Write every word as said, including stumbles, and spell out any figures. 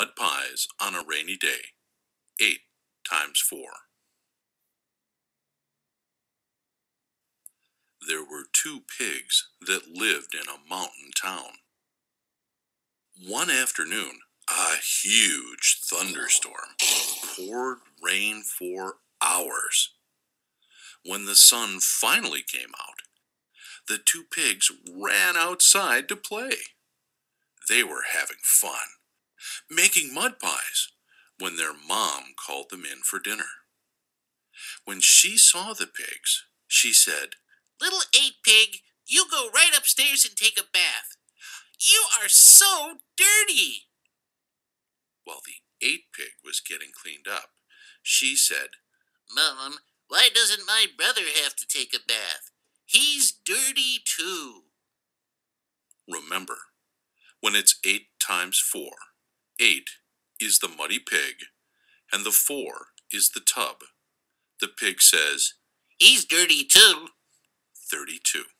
Mud pies on a rainy day. Eight times four. There were two pigs that lived in a mountain town. One afternoon, a huge thunderstorm poured rain for hours. When the sun finally came out, the two pigs ran outside to play. They were having fun, making mud pies, when their mom called them in for dinner. When she saw the pigs, she said, "Little eight pig, you go right upstairs and take a bath. You are so dirty." While the eight pig was getting cleaned up, she said, "Mom, why doesn't my brother have to take a bath? He's dirty too." Remember, when it's eight times four, eight is the muddy pig, and the four is the tub. The pig says, "He's dirty too." thirty-two.